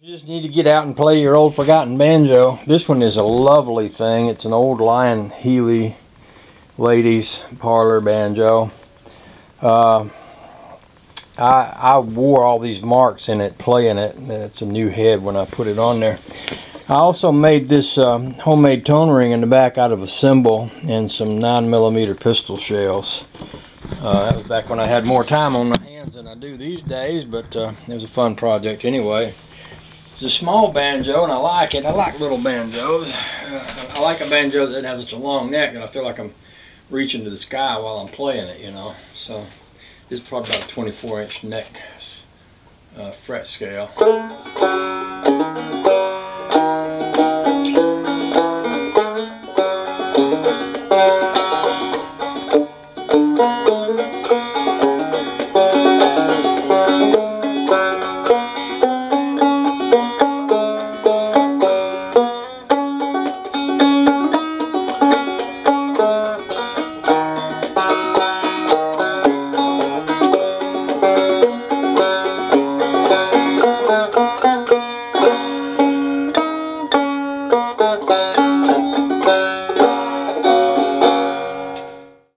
You just need to get out and play your old forgotten banjo. This one is a lovely thing. It's an old Lyon Healy ladies parlor banjo. I wore all these marks in it playing it, and it's a new head when I put it on there. I also made this homemade tone ring in the back out of a cymbal and some 9mm pistol shells. That was back when I had more time on my hands than I do these days, but it was a fun project anyway. It's a small banjo, and I like it. I like little banjos. I like a banjo that has such a long neck, and I feel like I'm reaching to the sky while I'm playing it, you know. So this is probably about a 24-inch neck fret scale.